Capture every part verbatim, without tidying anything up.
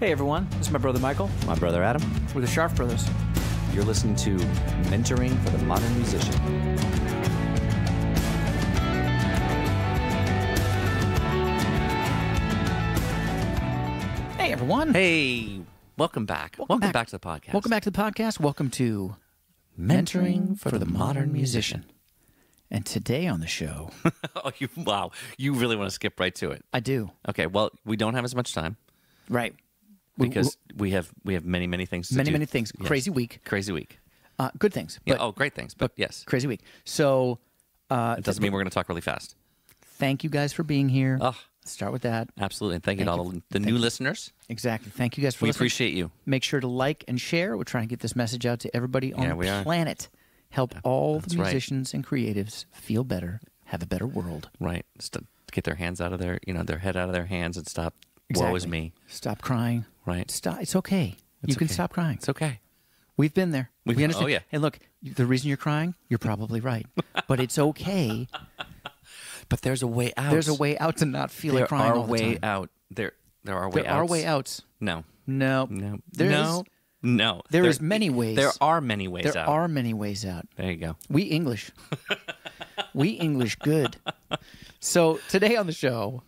Hey everyone, this is my brother Michael. My brother Adam. We're the Scharf Brothers. You're listening to Mentoring for the Modern Musician. Hey everyone. Hey, welcome back. Welcome, welcome back. back to the podcast. Welcome back to the podcast. Welcome to Mentoring for, for the, the Modern Musician. musician. And today on the show... oh, you, wow. You really want to skip right to it. I do. Okay, well, we don't have as much time. Right. Because we, we, we have we have many, many things to many, do. Many, many things. Yes. Crazy week. Crazy week. Uh, good things. But, yeah, oh, great things, but, but yes. Crazy week. So... Uh, it doesn't mean we're going to talk really fast. Thank you guys for being here. Oh, let's start with that. Absolutely. And thank, thank you to all you, the new you. listeners. Exactly. Thank you guys for we listening. We appreciate you. Make sure to like and share. We're trying to get this message out to everybody on yeah, the are. planet. Help yeah, all the musicians right. and creatives feel better, have a better world. Right. St- get their hands out of their, you know, their head out of their hands and stop. Exactly. Woe is me. Stop crying. Right. Stop. It's okay. It's you okay. can stop crying. It's okay. We've been there. We've, we understand. Oh, yeah. And look, the reason you're crying, you're probably right. But it's okay. But there's a way out. There's a way out to not feel there like crying all the time. There are way out. There there are way there outs. There are way outs. No. No. No. There no. Is, No. There, there is many ways. There are many ways there out. There are many ways out. There you go. We English. we English good. So today on the show,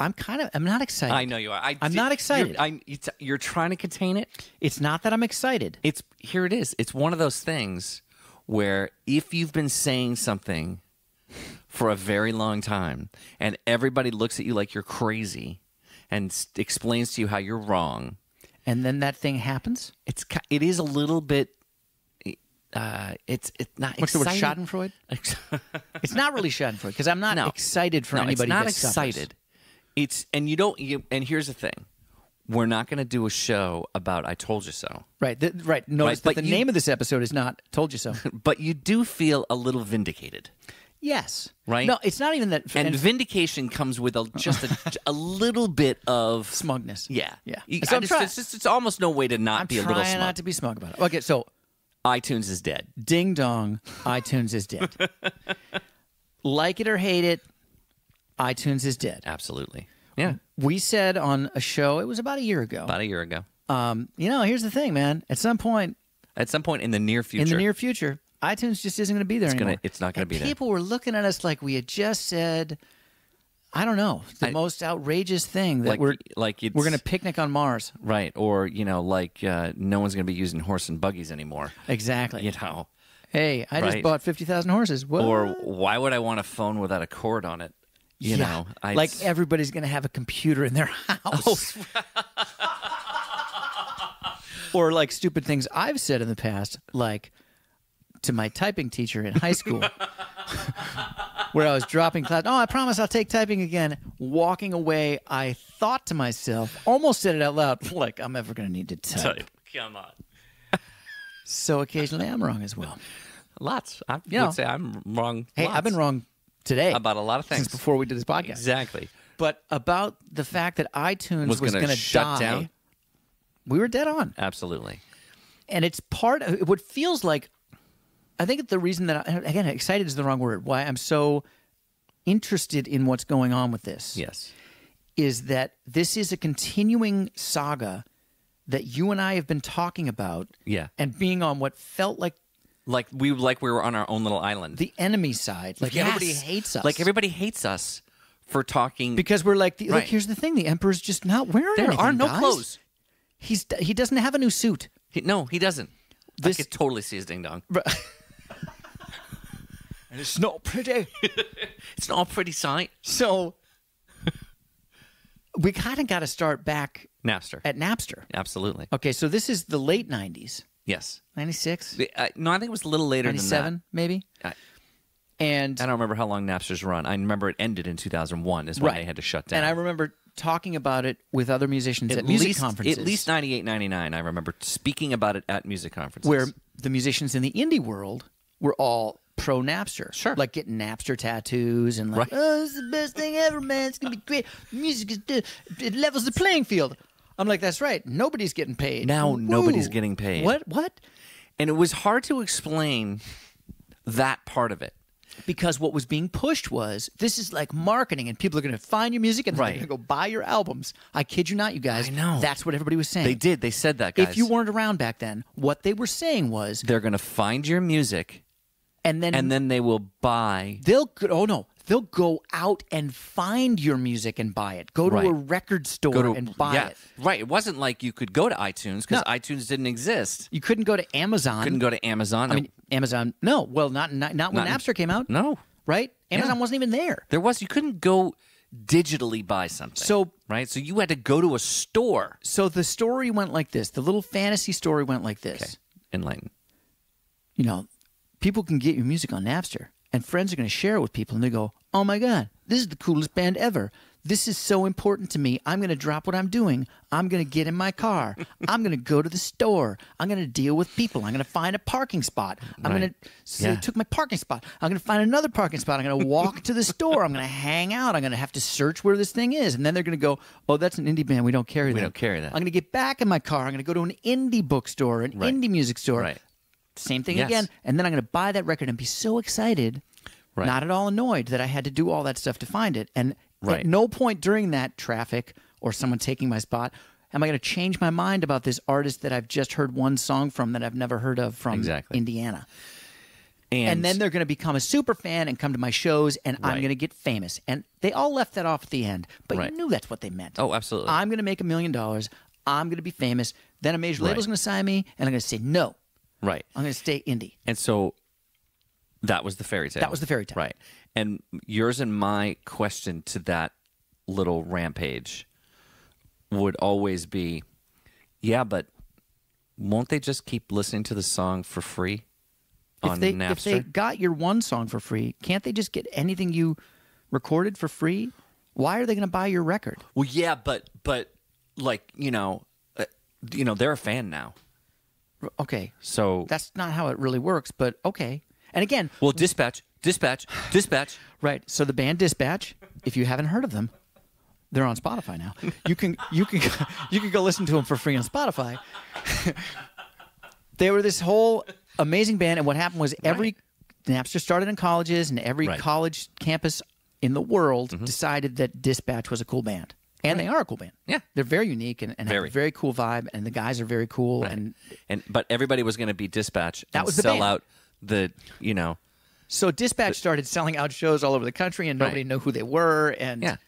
I'm kind of, I'm not excited. I know you are. I, I'm not excited. You're, I, it's, you're trying to contain it? It's not that I'm excited. It's, here it is. It's one of those things where if you've been saying something for a very long time and everybody looks at you like you're crazy and s- explains to you how you're wrong... And then that thing happens. It's it is a little bit. Uh, it's it's not. What's exciting. The word? Schadenfreude. It's not really Schadenfreude because I'm not no. excited for no, anybody. No, it's not excited. Suffers. It's and you don't. You, and here's the thing: we're not going to do a show about "I told you so." Right. The, right. Notice right, that the you, name of this episode is not "Told You So." But you do feel a little vindicated. Yes. Right? No, it's not even that. And, and vindication comes with a, just a, a little bit of... smugness. Yeah. Yeah. You, so just, it's, just, it's almost no way to not I'm be a little smug. I'm trying not to be smug about it. Okay, so... iTunes is dead. Ding dong, iTunes is dead. Like it or hate it, iTunes is dead. Absolutely. Yeah. We said on a show, it was about a year ago. About a year ago. Um, you know, here's the thing, man. At some point... At some point in the near future. In the near future... iTunes just isn't going to be there it's anymore. Gonna, it's not going to be people there. People were looking at us like we had just said, I don't know, the I, most outrageous thing that like, we're like we're going to picnic on Mars, right? Or you know, like uh, no one's going to be using horse and buggies anymore. Exactly. You know, hey, I right? just bought fifty thousand horses. What? Or why would I want a phone without a cord on it? You yeah. know, I'd... like everybody's going to have a computer in their house. Oh. Or like stupid things I've said in the past, like. To my typing teacher in high school where I was dropping class. Oh, I promise I'll take typing again. Walking away, I thought to myself, almost said it out loud, like, I'm ever going to need to type. type. Come on. So occasionally I'm wrong as well. Lots. I you would know, say I'm wrong Hey, lots. I've been wrong today. About a lot of things. Since before we did this podcast. Exactly. But about the fact that iTunes was, was going to shut die, down, we were dead on. Absolutely. And it's part of what feels like I think the reason that, I, again, excited is the wrong word, why I'm so interested in what's going on with this yes. is that this is a continuing saga that you and I have been talking about yeah. and being on what felt like... Like we like we were on our own little island. The enemy side. Like yes. everybody hates us. Like everybody hates us for talking... Because we're like, the, right. look, here's the thing, the Emperor's just not wearing there anything, There are no guys. Clothes. He's He doesn't have a new suit. He, no, he doesn't. This, I could totally see his ding-dong. And it's not pretty. It's not a pretty sight. So we kind of got to start back Napster. At Napster. Absolutely. Okay, so this is the late nineties. Yes. ninety-six? Uh, no, I think it was a little later than that. ninety-seven, maybe? I, and I don't remember how long Napster's run. I remember it ended in two thousand one is when right. they had to shut down. And I remember talking about it with other musicians at, at music least, conferences. At least ninety-eight, ninety-nine, I remember speaking about it at music conferences. Where the musicians in the indie world were all... pro Napster. Sure. Like getting Napster tattoos and like, right. oh, this is the best thing ever, man. It's going to be great. Music, is, it levels the playing field. I'm like, that's right. Nobody's getting paid. Now Woo. Nobody's getting paid. What? What? And it was hard to explain that part of it. Because what was being pushed was, this is like marketing, and people are going to find your music and right. they're going to go buy your albums. I kid you not, you guys. I know. That's what everybody was saying. They did. They said that, guys. If you weren't around back then, what they were saying was, they're going to find your music, and then and then they will buy. They'll oh no, they'll go out and find your music and buy it. Go to right. a record store to, and buy yeah. it. Right. It wasn't like you could go to iTunes because no. iTunes didn't exist. You couldn't go to Amazon. Couldn't go to Amazon. I mean, Amazon. No. Well, not not, not when not, Napster came out. No. Right. Amazon yeah. wasn't even there. There was. You couldn't go digitally buy something. So right. So you had to go to a store. So the story went like this. The little fantasy story went like this. Okay. Enlighten. You know. People can get your music on Napster, and friends are going to share it with people, and they go, oh, my God, this is the coolest band ever. This is so important to me. I'm going to drop what I'm doing. I'm going to get in my car. I'm going to go to the store. I'm going to deal with people. I'm going to find a parking spot. I'm right. going to say, yeah. took my parking spot. I'm going to find another parking spot. I'm going to walk to the store. I'm going to hang out. I'm going to have to search where this thing is. And then they're going to go, oh, that's an indie band. We don't carry that. We don't carry that. I'm going to get back in my car. I'm going to go to an indie bookstore, an right. indie music store. Right. Same thing yes. again, and then I'm going to buy that record and be so excited, right. not at all annoyed that I had to do all that stuff to find it. And right. at no point during that traffic or someone taking my spot am I going to change my mind about this artist that I've just heard one song from that I've never heard of from exactly. Indiana. And, and then they're going to become a super fan and come to my shows, and right. I'm going to get famous. And they all left that off at the end, but right. you knew that's what they meant. Oh, absolutely. I'm going to make a million dollars. I'm going to be famous. Then a major right. label's going to sign me, and I'm going to say no. Right. I'm going to stay indie. And so that was the fairy tale. That was the fairy tale. Right. And yours and my question to that little rampage would always be, yeah, but won't they just keep listening to the song for free on if they, Napster? If they got your one song for free, can't they just get anything you recorded for free? Why are they going to buy your record? Well, yeah, but, but like, you know, uh, you know, they're a fan now. Okay, so that's not how it really works, but okay. And again, well, Dispatch, Dispatch, Dispatch. Right. So the band Dispatch, if you haven't heard of them, they're on Spotify now. You can you can you can go listen to them for free on Spotify. They were this whole amazing band, and what happened was every right. Napster started in colleges, and every right. college campus in the world mm-hmm. decided that Dispatch was a cool band. And right. they are a cool band. Yeah. They're very unique and, and very. have a very cool vibe, and the guys are very cool. Right. And, and But everybody was going to be Dispatch that and was the sell band. out the, you know. So Dispatch the, started selling out shows all over the country, and nobody right. knew who they were. And, yeah.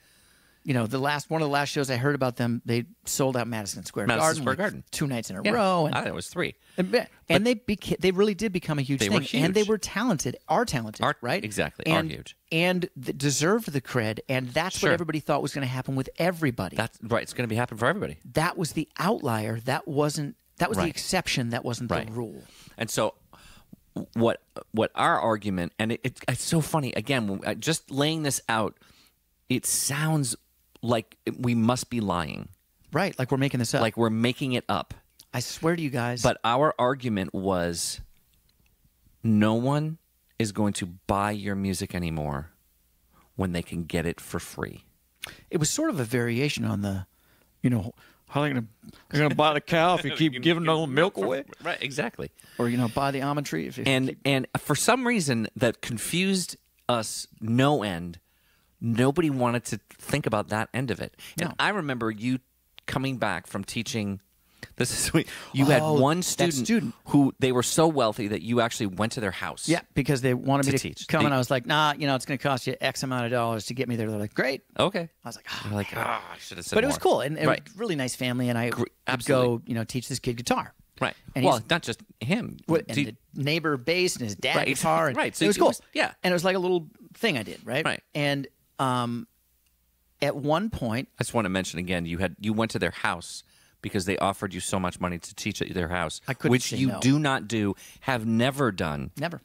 you know, the last one of the last shows I heard about them, they sold out Madison Square Madison Garden, Square like Garden two nights in a yeah. row. And, I thought it was three. And, and but, they beca they really did become a huge they thing. Were huge. And they were talented, are talented, are, right? Exactly, and, are huge. And th deserved the cred, and that's sure. what everybody thought was going to happen with everybody. That's right. It's going to be happening for everybody. That was the outlier. That wasn't. That was right. the exception. That wasn't right. the rule. And so, what what our argument, and it, it, it's so funny. Again, just laying this out, it sounds like we must be lying. Right, like we're making this up. Like we're making it up. I swear to you guys. But our argument was no one is going to buy your music anymore when they can get it for free. It was sort of a variation on the, you know, how are they going to buy the cow if you keep giving the milk away? Right, exactly. Or, you know, buy the almond tree. If you and, keep... and for some reason that confused us no end. Nobody wanted to think about that end of it. No. And I remember you coming back from teaching. This is sweet. You oh, had one student, student who they were so wealthy that you actually went to their house. Yeah, because they wanted to me to teach. Come they, and I was like, nah, you know, it's going to cost you X amount of dollars to get me there. They're like, great. Okay. I was like, oh, like, oh I should have said But more. It was cool. And, and right. it was a really nice family. And I Gr would go, you know, teach this kid guitar. Right. And well, not just him. What, and the neighbor bass and his dad right. guitar. And right. So it was cool. It was, yeah. And it was like a little thing I did. Right. Right. And Um, at one point, I just want to mention again, you had you went to their house because they offered you so much money to teach at their house, I couldn't which you no. do not do, have never done, never.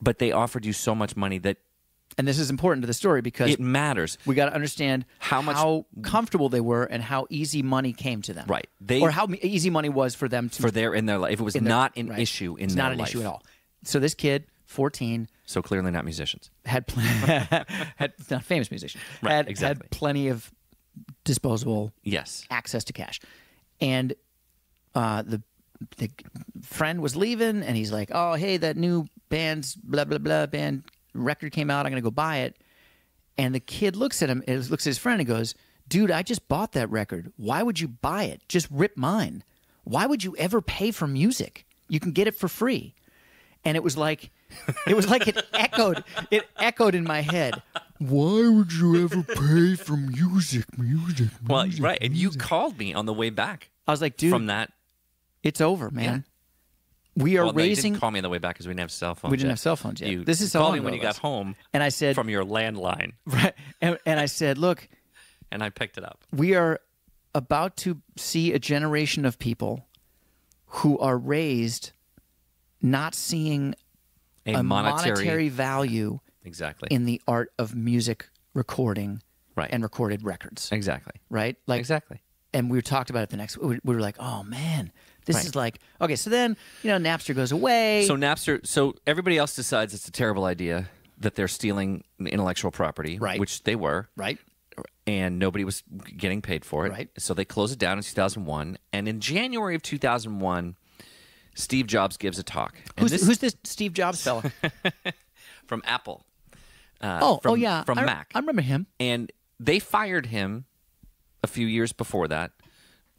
But they offered you so much money that, and this is important to the story because it matters. We got to understand how much how comfortable they were and how easy money came to them, right? They or how easy money was for them to for their in their life. It was not their, an right. issue in it's their not an life. Issue at all. So this kid. fourteen. So clearly not musicians. Had had not famous musicians. Right, had, exactly. had plenty of disposable yes. access to cash. And uh, the, the friend was leaving, and he's like, oh, hey, that new band's blah, blah, blah, band record came out. I'm going to go buy it. And the kid looks at him, looks at his friend and goes, dude, I just bought that record. Why would you buy it? Just rip mine. Why would you ever pay for music? You can get it for free. And it was like, it was like it echoed, it echoed in my head. Why would you ever pay for music, music, music? Well, right. And you called me on the way back. I was like, dude, from that, it's over, man. Yeah. We are well, raising. No, you didn't call me on the way back because we didn't have cell phones. We didn't yet. have cell phones yet. You this is called me when you got home. And I said from your landline, right? And, and I said, look, and I picked it up. We are about to see a generation of people who are raised not seeing a, a monetary, monetary value. Exactly. In the art of music recording, right, and recorded records. Exactly. Right? Like, exactly. And we talked about it the next we were like, "Oh man, this right. is like okay, so then, you know, Napster goes away." So Napster so everybody else decides it's a terrible idea that they're stealing intellectual property, right. which they were. Right. And nobody was getting paid for it. Right. So they closed it down in two thousand one, and in January of two thousand one, Steve Jobs gives a talk. And who's this, who's this Steve Jobs fella? From Apple. Uh, oh, from, oh, yeah. From I, Mac. I remember him. And they fired him a few years before that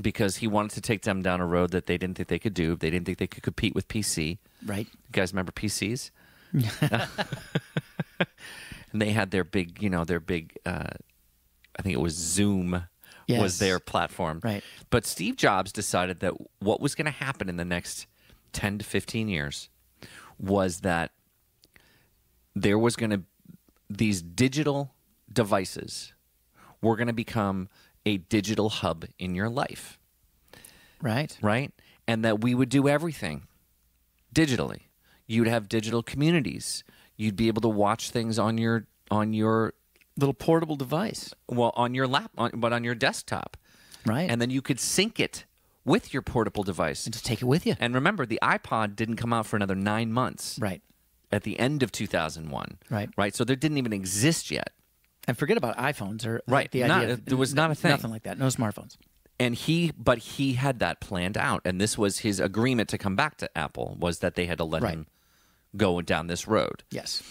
because he wanted to take them down a road that they didn't think they could do. They didn't think they could compete with P C. Right. You guys remember P Cs? And they had their big, you know, their big, uh, I think it was Zoom yes. was their platform. Right. But Steve Jobs decided that what was going to happen in the next ten to fifteen years was that there was going to these digital devices were going to become a digital hub in your life. Right. Right? And that we would do everything digitally. You'd have digital communities. You'd be able to watch things on your on your little portable device. Well, on your lap on, but on your desktop. Right. And then you could sync it with your portable device and just take it with you. And remember, the iPod didn't come out for another nine months. Right. At the end of two thousand one. Right. Right. So there didn't even exist yet. And forget about iPhones or right. like the not, idea. Of, there was not a thing. Nothing like that. No smartphones. And he, but he had that planned out. And this was his agreement to come back to Apple was that they had to let right. him go down this road. Yes.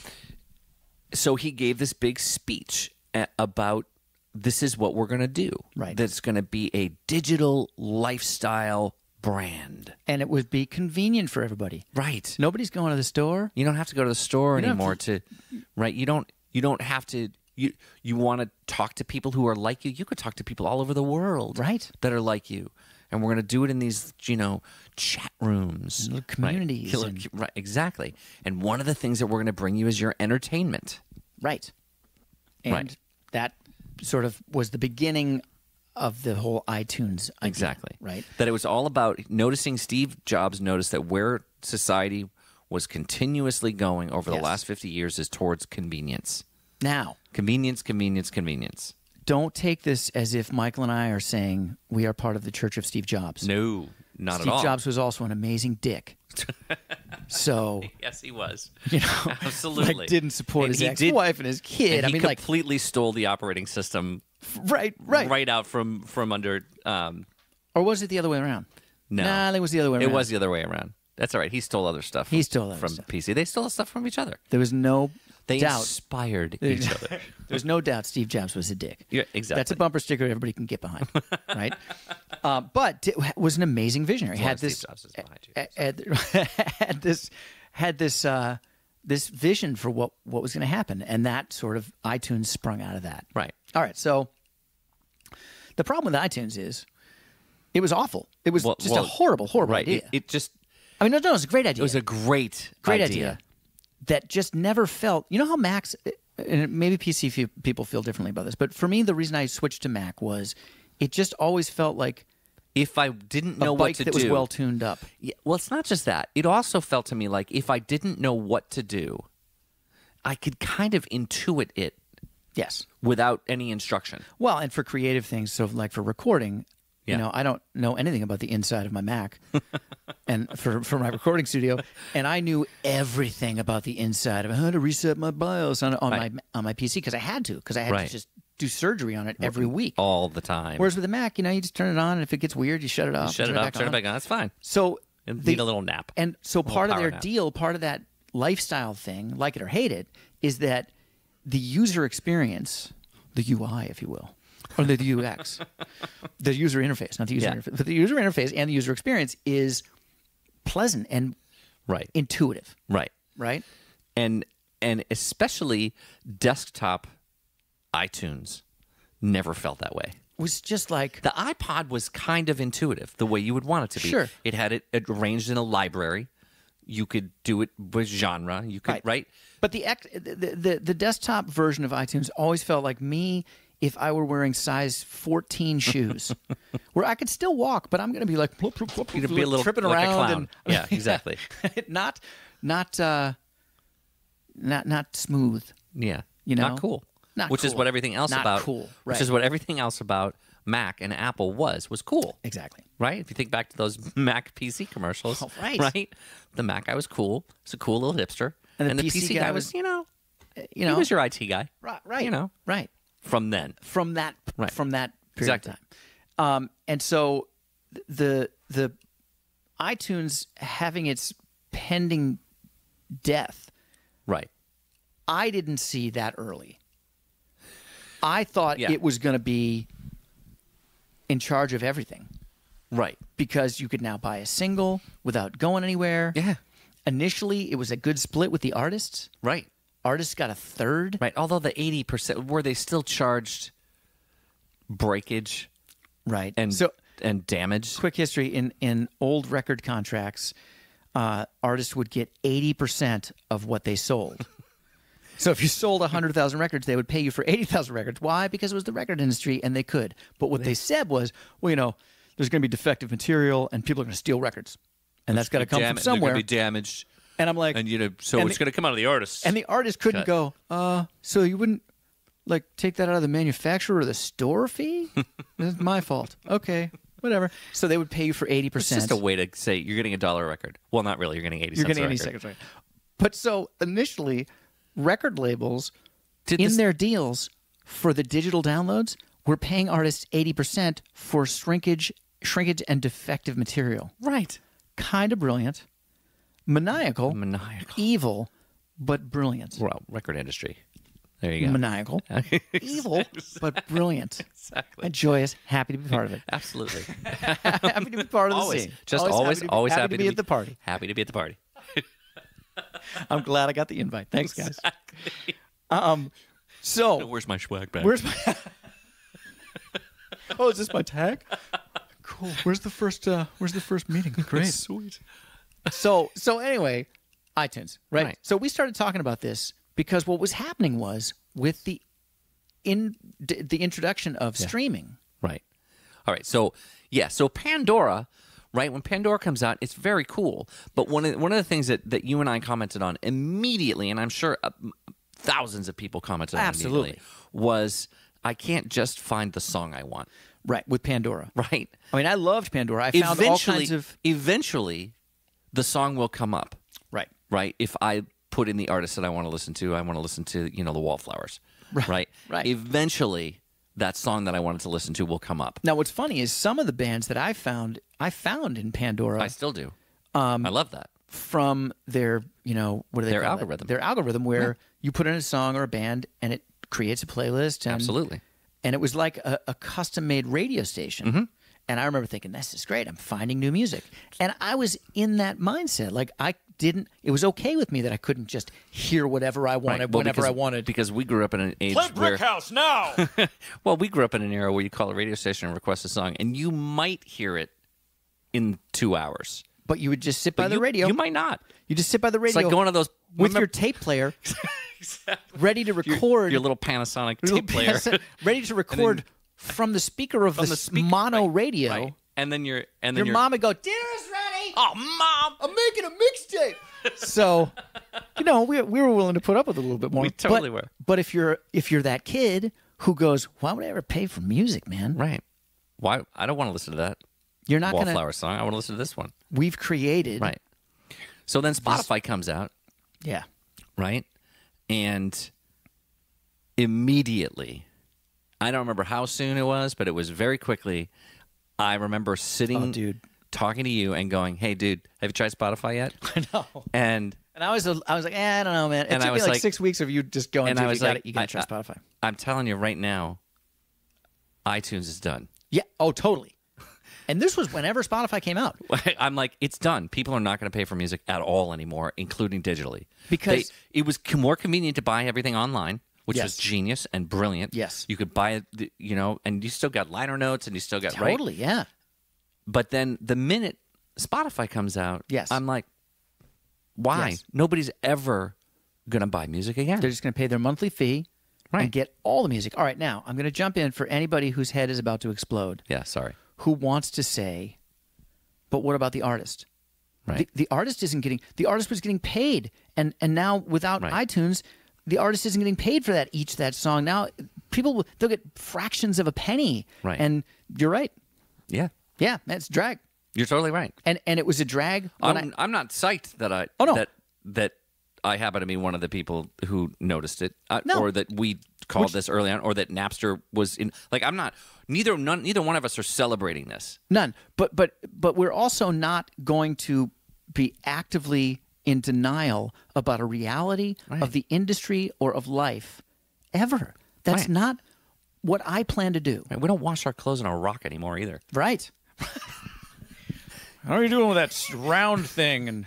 So he gave this big speech about this is what we're going to do. Right. That's going to be a digital lifestyle brand, and it would be convenient for everybody. Right. Nobody's going to the store. You don't have to go to the store you anymore to, to right you don't you don't have to you you want to talk to people who are like you. You could talk to people all over the world right that are like you, and we're going to do it in these, you know, chat rooms and little communities right? And right exactly. And one of the things that we're going to bring you is your entertainment. Right. And right. that sort of was the beginning of the whole iTunes idea, exactly. Right. That it was all about noticing. Steve Jobs noticed that where society was continuously going over the yes. last fifty years is towards convenience. Now. Convenience, convenience, convenience. Don't take this as if Michael and I are saying we are part of the church of Steve Jobs. No, not Steve at all. Steve Jobs was also an amazing dick. So yes, he was. You know, absolutely. Like, didn't support and his ex-wife did, and his kid. And I he mean, completely like, stole the operating system. Right, right, right out from from under. Um, or was it the other way around? No, nah, it was the other way around. It was the other way around. That's all right. He stole other stuff. From, he stole other from stuff. P C. They stole stuff from each other. There was no they doubt. They inspired each other. There was no doubt Steve Jobs was a dick. Yeah, exactly. That's a bumper sticker everybody can get behind, right? Uh, but it was an amazing visionary. Had this, Steve Jobs is behind you, so. had, had this had this uh, this vision for what what was going to happen, and that sort of iTunes sprung out of that, right? All right, so the problem with iTunes is it was awful. It was well, just well, a horrible, horrible right. idea. It, it just – I mean, no, no, it was a great idea. It was a great Great idea. idea that just never felt – you know how Macs – and maybe P C people feel differently about this, but for me, the reason I switched to Mac was it just always felt like – If I didn't know what to do – a bike that was well tuned up. Yeah, well, it's not just that. It also felt to me like if I didn't know what to do, I could kind of intuit it. Yes. Without any instruction. Well, and for creative things, so like for recording, yeah. you know, I don't know anything about the inside of my Mac and for, for my recording studio, and I knew everything about the inside of how to reset my BIOS on, on right. my on my P C because I had to, because I had right. to just do surgery on it every week. All the time. Whereas with the Mac, you know, you just turn it on, and if it gets weird, you shut it off. You shut it, it off, turn it back on. That's fine. So they need a little nap. And so part of their nap. deal, part of that lifestyle thing, like it or hate it, is that the user experience, the U I, if you will, or the U X, the user interface, not the user yeah. interface, but the user interface and the user experience is pleasant and right. intuitive. Right. Right. And and especially desktop iTunes never felt that way. Was just like... The iPod was kind of intuitive, the way you would want it to be. Sure. It had it arranged in a library. You could do it with genre. You could, right? right? But the, the, the, the desktop version of iTunes always felt like me if I were wearing size fourteen shoes, where I could still walk, but I'm going to be like... Bloop, bloop, bloop, You'd bloop, be a little, tripping like around. A clown. And, yeah, exactly. not, not, uh, not, not smooth. Yeah. You know? Not cool. Not which cool. is what everything else Not about cool, right. which is what everything else about Mac and Apple was was cool. Exactly. Right? If you think back to those Mac P C commercials. Oh, right. Right? The Mac guy was cool. It's a cool little hipster. And the, and the P C, P C guy, guy was, was, you know, you know, he was your I T guy. Right, right. You know. Right. From then. From that right. from that period exactly. of time. Um and so the the iTunes having its pending death. Right. I didn't see that early. I thought yeah. it was going to be in charge of everything. Right. Because you could now buy a single without going anywhere. Yeah. Initially, it was a good split with the artists. Right. Artists got a third. Right. Although the eighty percent, were they still charged breakage right. and, so, and damage? Quick history. In, in old record contracts, uh, artists would get eighty percent of what they sold. So if you sold one hundred thousand records, they would pay you for eighty thousand records. Why? Because it was the record industry, and they could. But what they said was, well, you know, there's going to be defective material, and people are going to steal records. And that's got to come from somewhere. They're going to be damaged. And I'm like... And, you know, so it's going to come out of the artists. And the artist couldn't go, uh, so you wouldn't, like, take that out of the manufacturer or the store fee? That's my fault. Okay. Whatever. So they would pay you for eighty percent. It's just a way to say you're getting a dollar record. Well, not really. You're getting eighty cents a record. You're getting eighty seconds, right? But so initially... Record labels, Did in this... their deals for the digital downloads, were paying artists eighty percent for shrinkage, shrinkage and defective material. Right. Kind of brilliant. Maniacal. Maniacal. Evil, but brilliant. Well, record industry. There you go. Maniacal. Evil, but brilliant. Exactly. And joyous. Happy to be part of it. Absolutely. Happy to be part of the always. Scene. Just always, always, happy, always happy, happy to be, be at the party. Happy to be at the party. I'm glad I got the invite. Thanks, guys. Exactly. Um, so where's my swag bag? Where's my? Oh, is this my tag? Cool. Where's the first? Uh, where's the first meeting? Great. Sweet. So so anyway, iTunes, right? right? So we started talking about this because what was happening was with the in d the introduction of yeah. streaming, right? All right. So yeah. So Pandora. Right? When Pandora comes out, it's very cool. But one of, one of the things that, that you and I commented on immediately, and I'm sure uh, thousands of people commented on Absolutely. Immediately, was I can't just find the song I want. Right. With Pandora. Right. I mean, I loved Pandora. I found all kinds of... Eventually, the song will come up. Right. Right? If I put in the artist that I want to listen to, I want to listen to, you know, the Wallflowers. Right. Right. right. Eventually... that song that I wanted to listen to will come up. Now, what's funny is some of the bands that I found, I found in Pandora. I still do. Um, I love that. From their, you know, what do they their call algorithm. It? Their algorithm where yeah. you put in a song or a band and it creates a playlist. And, Absolutely. And it was like a, a custom-made radio station. Mm-hmm. And I remember thinking, this is great. I'm finding new music. And I was in that mindset. Like, I didn't, it was okay with me that I couldn't just hear whatever I wanted right. well, whenever because, I wanted. Because we grew up in an age Play where... Play Brickhouse now! Well, we grew up in an era where you call a radio station and request a song, and you might hear it in two hours. But you would just sit by but the you, radio. You might not. You just sit by the radio. It's like going to those... With remember, your tape player, exactly. ready to record... Your, your little Panasonic your tape little player. Ready to record... From the speaker of the, the speaker, mono right, radio, right. and then your and then your, your mom would go, "Dinner's ready." Oh, mom, I'm making a mixtape. So, you know, we we were willing to put up with a little bit more. We totally but, were. But if you're if you're that kid who goes, "Why would I ever pay for music, man?" Right? Why I don't want to listen to that. You're not Wallflower gonna, song. I want to listen to this one. We've created right. So then Spotify this, comes out. Yeah. Right, and immediately. I don't remember how soon it was, but it was very quickly. I remember sitting, oh, dude. talking to you and going, hey, dude, have you tried Spotify yet? I know. And And I was, a, I was like, eh, I don't know, man. It and took I was me like, like six weeks of you just going. And I was you like, gotta, you gotta I, trust I, Spotify. I'm telling you right now, iTunes is done. Yeah. Oh, totally. And this was whenever Spotify came out. I'm like, it's done. People are not going to pay for music at all anymore, including digitally, because they, it was more convenient to buy everything online, which yes. was genius and brilliant. Yes, you could buy, you know, and you still got liner notes, and you still got totally, right? yeah. But then the minute Spotify comes out, yes. I'm like, why? Yes. Nobody's ever going to buy music again. They're just going to pay their monthly fee. Right. And get all the music. All right, now, I'm going to jump in for anybody whose head is about to explode. Yeah, sorry. Who wants to say, but what about the artist? Right. The, the artist isn't getting, the artist was getting paid. And and now without right. iTunes, the artist isn't getting paid for that, each that song. Now, people, they'll get fractions of a penny. Right. And you're right. Yeah. Yeah, that's drag. You're totally right. And and it was a drag. I'm, I, I'm not psyched that I, oh, no. that, that I happen to be one of the people who noticed it, uh, no. or that we called Which, this early on, or that Napster was in. Like, I'm not. Neither none, neither one of us are celebrating this. None. But but but we're also not going to be actively in denial about a reality right. of the industry or of life ever. That's right. not what I plan to do. Right. We don't wash our clothes in a rock anymore either. Right. How are you doing with that round thing and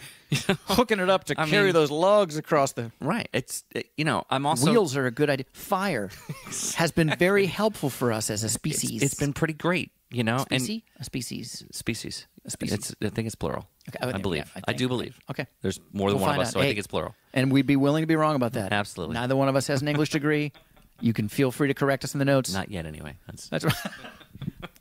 hooking it up to I carry mean, those logs across the... Right. It's, it, you know, I'm also... Wheels are a good idea. Fire exactly. has been very helpful for us as a species. It's, it's been pretty great, you know. Specie? And a species? Species. A species. It's, I think it's plural. Okay. I, I believe. Yeah, I, think. I do believe. Okay. There's more than we'll one of us, out. so hey, I think it's plural. And we'd be willing to be wrong about that. Absolutely. Neither one of us has an English degree. You can feel free to correct us in the notes. Not yet, anyway. That's, That's right.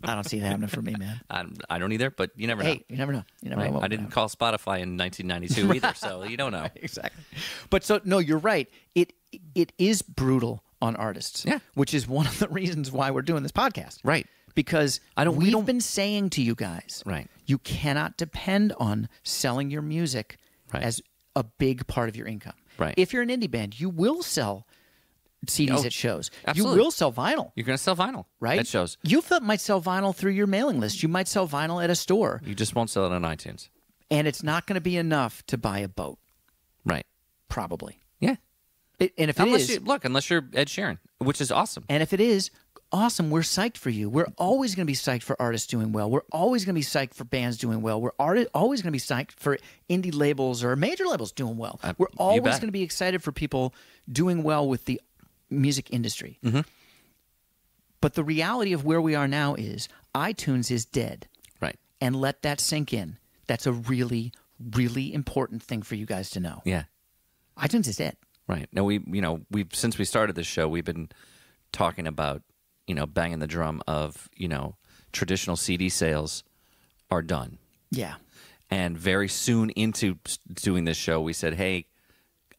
I don't see that happening for me, man. I'm, I don't either, but you never know. Hey, you never know. You never right. know. I didn't call Spotify in nineteen ninety-two either, so you don't know. Right, exactly. But so, no, you're right. It It is brutal on artists, yeah. which is one of the reasons why we're doing this podcast. Right. Because I don't, we've we don't, been saying to you guys, right. you cannot depend on selling your music right. as a big part of your income. Right. If you're an indie band, you will sell C Ds oh, at shows. Absolutely. You will sell vinyl. You're going to sell vinyl right? at shows. You might sell vinyl through your mailing list. You might sell vinyl at a store. You just won't sell it on iTunes. And it's not going to be enough to buy a boat. Right. Probably. Yeah. It, and if unless it is... You, look, unless you're Ed Sheeran, which is awesome. And if it is, awesome. We're psyched for you. We're always going to be psyched for artists doing well. We're always going to be psyched for bands doing well. We're always going to be psyched for indie labels or major labels doing well. Uh, We're always going to be excited for people doing well with the music industry. Mm-hmm. But the reality of where we are now is iTunes is dead. Right. And let that sink in. That's a really, really important thing for you guys to know. Yeah. iTunes is dead. Right. Now we, you know, we've since we started this show, we've been talking about, you know, banging the drum of, you know, traditional C D sales are done. Yeah. And very soon into doing this show, we said, hey,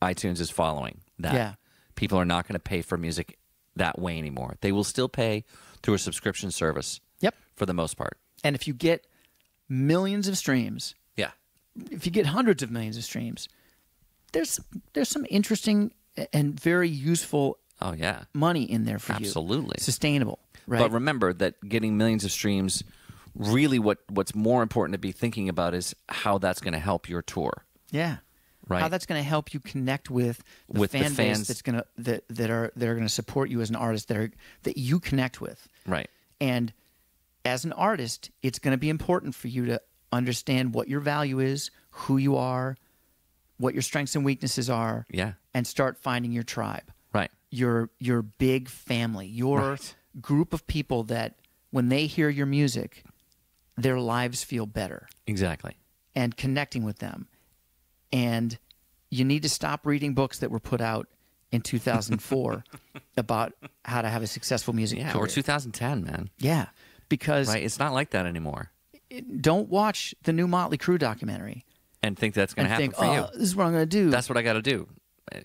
iTunes is following that. Yeah. People are not going to pay for music that way anymore. They will still pay through a subscription service. Yep. For the most part. And if you get millions of streams, yeah. If you get hundreds of millions of streams, there's there's some interesting and very useful oh yeah. money in there for Absolutely. you. Absolutely. Sustainable, right? But remember that getting millions of streams, really what what's more important to be thinking about is how that's going to help your tour. Yeah. Right. How that's going to help you connect with the with fan the fans. base that's going to that that are that are going to support you as an artist that are that you connect with. Right. And as an artist, it's going to be important for you to understand what your value is, who you are, what your strengths and weaknesses are. Yeah. And start finding your tribe. Right. Your your big family, your right. group of people that when they hear your music, their lives feel better. Exactly. And connecting with them. And you need to stop reading books that were put out in two thousand four about how to have a successful music yeah, career. Or two thousand ten, man. Yeah, because... Right, it's not like that anymore. It, don't watch the new Motley Crue documentary. And think that's going to happen think, for oh, you. This is what I'm going to do. That's what I got to do,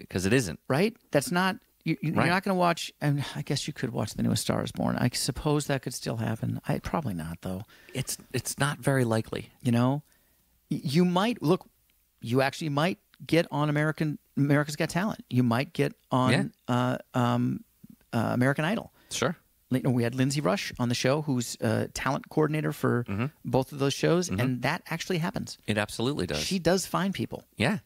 because it isn't. Right? That's not... You, you're right. not going to watch... And I guess you could watch the new A Star Is Born. I suppose that could still happen. I, probably not, though. It's, it's not very likely. You know? You might... Look... You actually might get on American America's Got Talent. You might get on yeah. uh, um, uh, American Idol. Sure. We had Lindsay Rush on the show, who's a talent coordinator for mm-hmm. both of those shows, mm-hmm. and that actually happens. It absolutely does. She does find people. Yeah.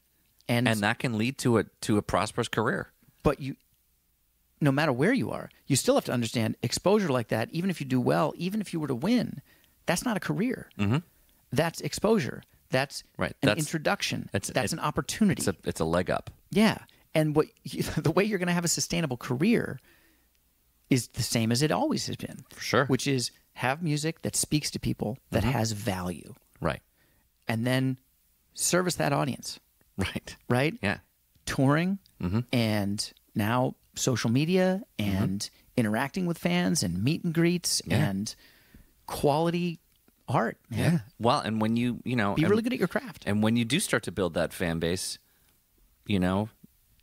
And, and that can lead to a, to a prosperous career. But you, no matter where you are, you still have to understand exposure like that, even if you do well, even if you were to win, that's not a career. Mm-hmm. That's exposure. That's right. an that's, introduction. That's, that's it, an opportunity. It's a, it's a leg up. Yeah. And what you, the way you're going to have a sustainable career is the same as it always has been. For sure. Which is have music that speaks to people, that mm-hmm. has value. Right. And then service that audience. Right. Right? Yeah. Touring mm-hmm. and now social media and mm-hmm. interacting with fans and meet and greets yeah. and quality art. Man. Yeah. Well, and when you, you know... Be and, really good at your craft. And when you do start to build that fan base, you know,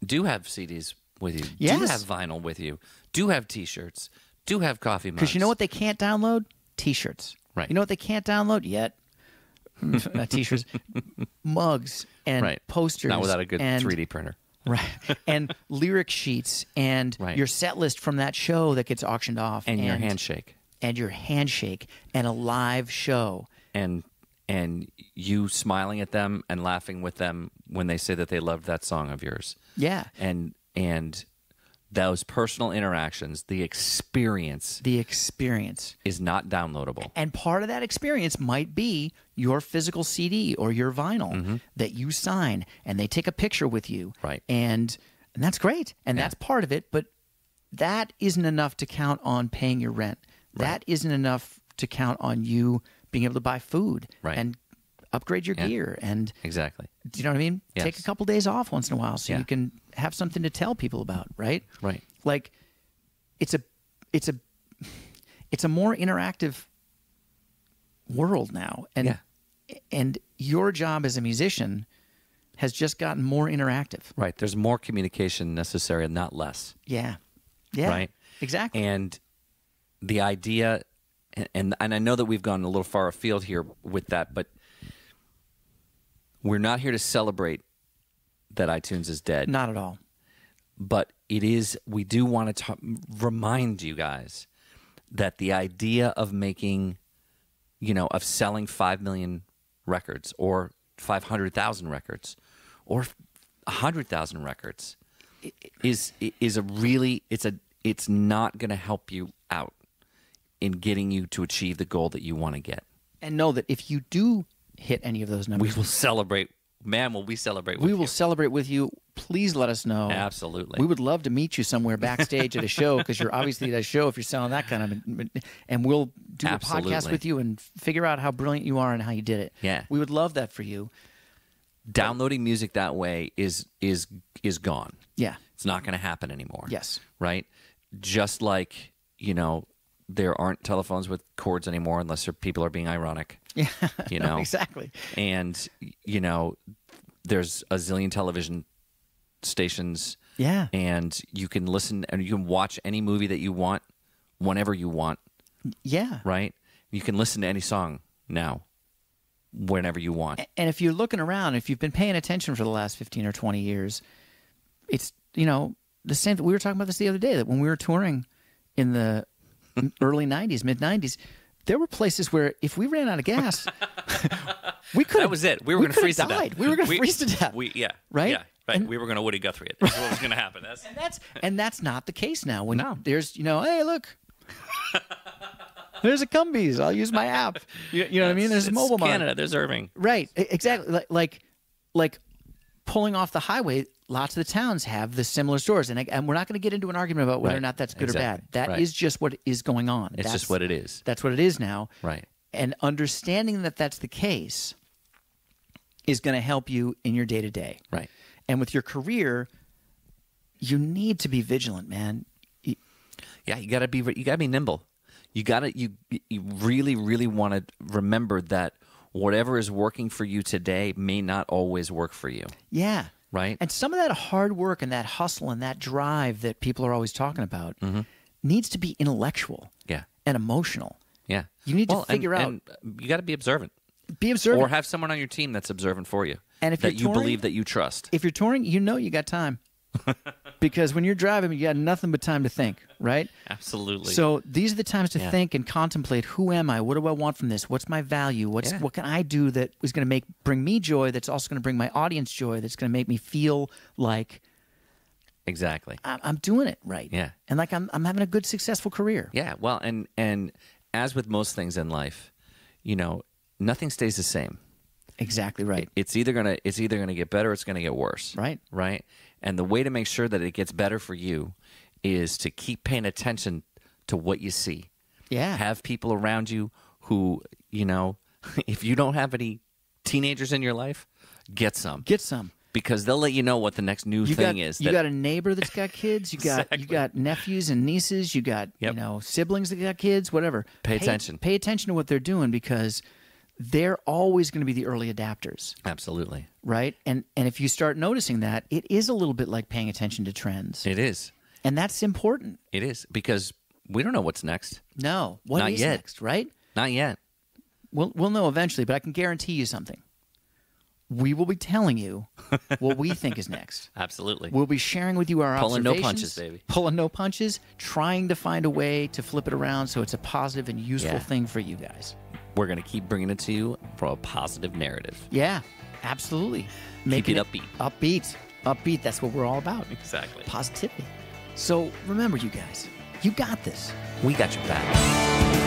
do have C Ds with you. Yes. Do have vinyl with you. Do have T-shirts. Do have coffee mugs. Because you know what they can't download? T-shirts. Right. You know what they can't download yet? Not T-shirts. Mugs and right. posters. Not without a good and, three D printer. Right. And lyric sheets and right. your set list from that show that gets auctioned off. And, and your handshake. And your handshake and a live show. And and you smiling at them and laughing with them when they say that they loved that song of yours. Yeah. And and those personal interactions, the experience. The experience. Is not downloadable. And part of that experience might be your physical C D or your vinyl mm-hmm. that you sign and they take a picture with you. Right. And, and that's great. And yeah. that's part of it. But that isn't enough to count on paying your rent. That isn't enough to count on you being able to buy food right. and upgrade your yeah. gear. And exactly. Do you know what I mean? Yes. Take a couple of days off once in a while so yeah. you can have something to tell people about, right? Right. Like it's a it's a it's a more interactive world now. And yeah. and your job as a musician has just gotten more interactive. Right. There's more communication necessary, not less. Yeah. Yeah. Right. Exactly. And the idea, and and I know that we've gone a little far afield here with that, but we're not here to celebrate that iTunes is dead. Not at all. But it is, we do want to ta- remind you guys that the idea of making, you know, of selling five million records or five hundred thousand records or one hundred thousand records is, is a really, it's a it's not going to help you out in getting you to achieve the goal that you want to get. And know that if you do hit any of those numbers... We will celebrate. Man, will we celebrate with you. We will you. celebrate with you. Please let us know. Absolutely. We would love to meet you somewhere backstage at a show because you're obviously at a show if you're selling that kind of... And we'll do Absolutely. a podcast with you and figure out how brilliant you are and how you did it. Yeah. We would love that for you. Downloading but, music that way is is is gone. Yeah. It's not going to happen anymore. Yes. Right? Just like... You know, there aren't telephones with cords anymore unless people are being ironic. Yeah, you know? No, exactly. And, you know, there's a zillion television stations. Yeah. And you can listen and you can watch any movie that you want whenever you want. Yeah. Right? You can listen to any song now whenever you want. And if you're looking around, if you've been paying attention for the last fifteen or twenty years, it's, you know, the same. We were talking about this the other day, that when we were touring... in the early nineties, mid nineties, there were places where if we ran out of gas, we could have... That was it. We were we going to freeze died. to death. We were going to freeze to death. We, yeah. Right? Yeah. Right. And, we were going to Woody Guthrie it. That's what was going to happen. That's... And, that's, and that's not the case now. When no. there's, you know, hey, look. There's a Cumby's. I'll use my app. You, you know that's, what I mean? There's a mobile Canada. Market. There's Irving. Right. Exactly. Like, like, like pulling off the highway... Lots of the towns have the similar stores, and, I, and we're not going to get into an argument about whether right. or not that's good exactly. or bad. That right. is just what is going on. It's that's, just what it is. That's what it is now. Right. And understanding that that's the case is going to help you in your day-to-day. Right. And with your career, you need to be vigilant, man. You, yeah, you got to be you got to be nimble. You got to you you really really want to remember that whatever is working for you today may not always work for you. Yeah. Right. And some of that hard work and that hustle and that drive that people are always talking about mm-hmm. needs to be intellectual yeah. and emotional. Yeah. You need well, to figure and, out. And you got to be observant. Be observant. Or have someone on your team that's observant for you. And if that you're touring, you believe that you trust. If you're touring, you know you got time. Because when you're driving, you got nothing but time to think, right? Absolutely. So these are the times to yeah. think and contemplate, who am I? What do I want from this? What's my value? What's yeah. What can I do that is going to make bring me joy, that's also going to bring my audience joy, that's going to make me feel like exactly I, I'm doing it right. Yeah. And like I'm, I'm having a good, successful career. Yeah. Well, and, and as with most things in life, you know, nothing stays the same. Exactly right. It's either gonna it's either gonna get better or it's gonna get worse. Right. Right. And the way to make sure that it gets better for you is to keep paying attention to what you see. Yeah. Have people around you who, you know, if you don't have any teenagers in your life, get some. Get some. Because they'll let you know what the next new you thing got, is. That... You got a neighbor that's got kids. You got exactly. you got nephews and nieces. You got yep. you know siblings that got kids. Whatever. Pay, pay attention. Pay attention to what they're doing, because they're always going to be the early adapters. Absolutely. Right? And and if you start noticing that, it is a little bit like paying attention to trends. It is. And that's important. It is, because we don't know what's next. No. What Not is yet. Next, right? Not yet. We'll, we'll know eventually, but I can guarantee you something. We will be telling you what we think is next. Absolutely. We'll be sharing with you our Pulling observations. Pulling no punches, baby. Pulling no punches, trying to find a way to flip it around so it's a positive and useful yeah. thing for you guys. We're going to keep bringing it to you for a positive narrative. Yeah, absolutely. Making keep it upbeat. Upbeat. Upbeat. That's what we're all about. Exactly. Positivity. So remember, you guys, you got this. We got your back.